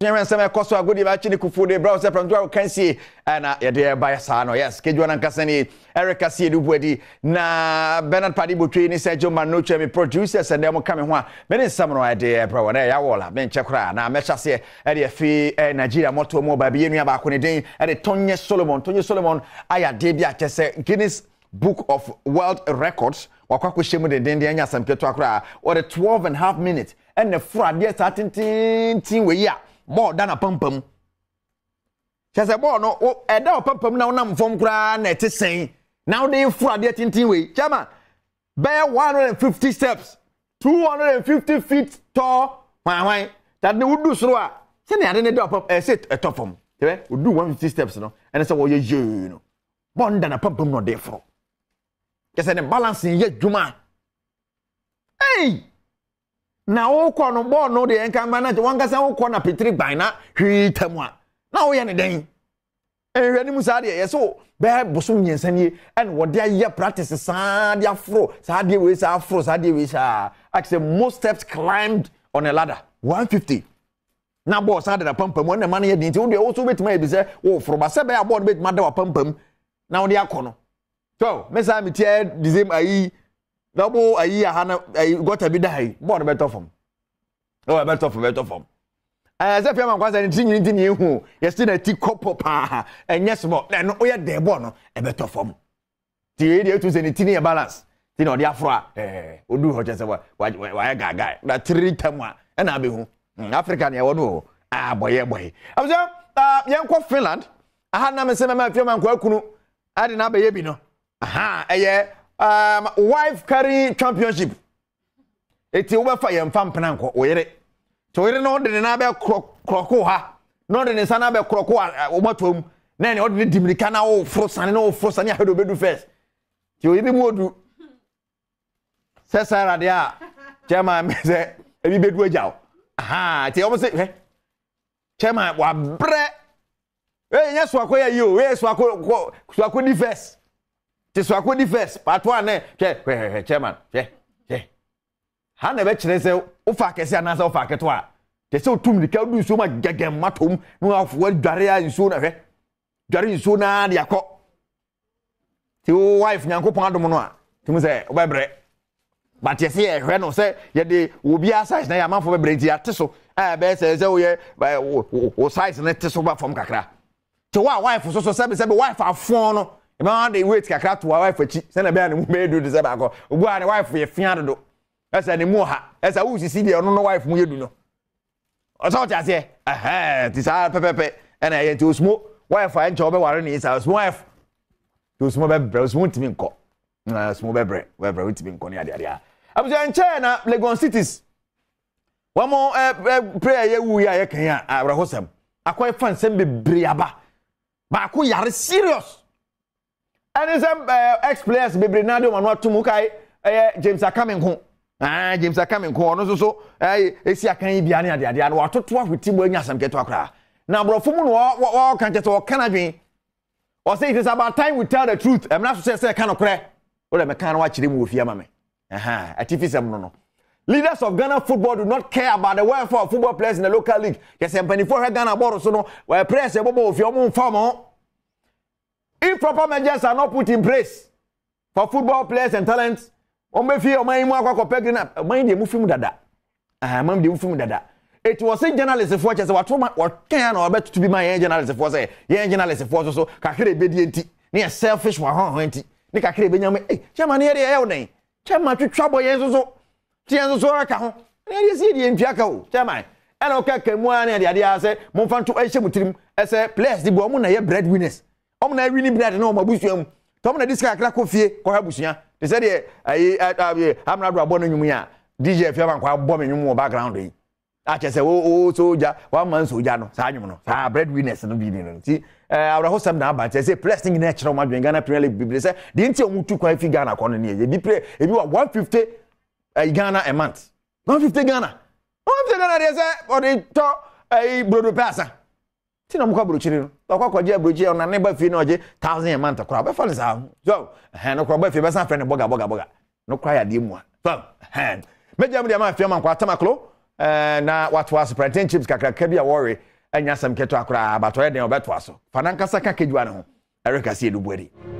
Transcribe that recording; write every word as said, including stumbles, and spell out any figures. Nyeran sema koso agodi ba chini kufude bra se prantu a kan sie na ye de ba sa no yes kejo na nkasa ni Erika sie du bodi na Bernard Padi botwe ni Sergio Manoche me producer se dem ka me ho a me ni sam no ye de bra wona ya wola me nchekra na me chase e de fi Nigeria moto mo ba bienu aba ko ne den e de Tony Solomon Tony Solomon aya de bi a chese Guinness Book of World Records wakwa kweshemu de den de anya sam keto akra or the twelve and a half minutes and the fraud yes atintin tin we ya more than a pump. She said, "Boy, no, oh, I don't pump now. Now I'm from Gran. It is saying now they fraud yet in way. Chama, bear one hundred fifty steps, two hundred fifty feet tall. Why, why? That they would do so. Send me another pump. I said a top form. Yeah, we do one hundred fifty steps, no. And I said, well, you, you know, more than a pump. No, they fraud. She said, the balancing yet, Juma. Hey." Now, no more no the anchor manager, one gas out corner petri by now. He tamwa. Now we any day. And Renny Musadia, so bear Bosunians and ye, and what their year practices are their fro, Sadia ways are fro, Sadia ways are. Actually, most steps climbed on a ladder, one hundred fifty. Now, boss had a pump, and when the money didn't, they also wait, maybe say, oh, from a seven board with Madame Pump. Now they are corner. So, Miss Amitier, the same I. Double a year, Hannah, I got a bit high. More better form. Oh, better form, better form. As if I was anything in you who yesterday tea copper, and yes, more than we are there, Bono, a better form. The idiot was anything a balance. You know, the Afra, eh, would do what I said. Why, I got guy, that three tamwa, and I'll be who? African, I would know. Ah, boy, boy. I was a young cop Finland. I had never seen my film and Kwakunu. I didn't have a baby, no. Aha, a year. Um, wife carry championship. It's over for your fan pananko, or it. So we don't know the Nabel Crocoha, not the Sanabel Crocoa, or what room, then all the Dominicana, or Frosan, or Frosania, who do first. You even more do. Cesar, they are. Chairman, a little bit way out. Aha, they almost say, Chairman, what bread? Yes, what are you? Yes, what could be first? This was good first, part one, eh? Chairman, eh? Eh? Hannah Betchness, Ofakes and Nasa Ofakatoa. They so tomb the Keldu so much gagam matum, no of what Daria in sooner, eh? Daria in sooner, the accord. Two wife, Nanko Pandomonoa, to me say, Webre. But yes, here, Reno said, yet they will be a size, nay, a man for a brazy artiso. I bet says, oh, yeah, by size and let us over from Kakra. So our wife was also said, wife are phone. If they wait, Kakra to our wife for cheap, send a man who may do this abaco. Why a wife for a fiando? As any more, as I wish you see the unknown wife, we do know. I thought I say, aha, this our pepper, and I had to smoke. Wife, I enjoy the warren is our wife. To smoke bread, smoke to me, call. Smoke bread, wherever it's been called. I was in China, Legon cities. One more prayer, we are here. I was him. I quite fancy send me Briaba. But we are serious. And some ex-players, Bernard Emmanuel Tumukay, James Akamengu. Ah, James Akamengu. No so so. Eh, esi akan bi ani ade ade. Ano atoto ahwiti bo anya sam keto akra. Na brofo mu no wo kan keto kan adwen. O say it is about time we tell the truth. Em na so say say kan okre. O le me kan wa kire mu ofia mame. Aha, atifisem no no. Leaders of Ghana football do not care about the welfare of football players in the local league. Yes, em panifo he Ghana boro so no. We press e bobo ofia mu nfa mo. Improper measures are not put in place for football players and talents. It was a journalist for just what what can or better to be my journalist for say, yeah, journalist for so, Kakiri Bedienti, near selfish one, Nikakiri Benyam, Chaman, here, Elney, Chaman to trouble Yenzo, Tianzo, Akaho, and you see the Injaco, Chaman, and okay, came one and the idea, say, Monfan to Asia with him as a place the Bomuna breadwinners. I'm not really bread no my bushum. Tom this guy crack of fear, Kohabusia. They said, I'm not bombing you. D J Favan Kwa bombing you more background. I just say, oh, soldier, one man soldier, Sajuno, ah, breadwinners and obedience. See, our host some now, but I say, blessing natural Madrid Ghana Premier League. They say, didn't you move to Kwafi Ghana colony? They play if you are one hundred fifty Ghana a month. one hundred fifty Ghana. one hundred fifty Ghana, they say, or they talk a brother passer. Tina Mukabruchino, Takaja Bruji on a neighbor Finoji, thousand a month of crab. So, hand of crab, if you best friend of Boga Boga Boga. No cry at him one. So, hand. Major Fiaman Quatamaclo, Uh, na watu waso pretend chips kakra kabia worry anya sam keto akra abatore den obetwaso fananka saka kejwa ne ho erika sie dubweri.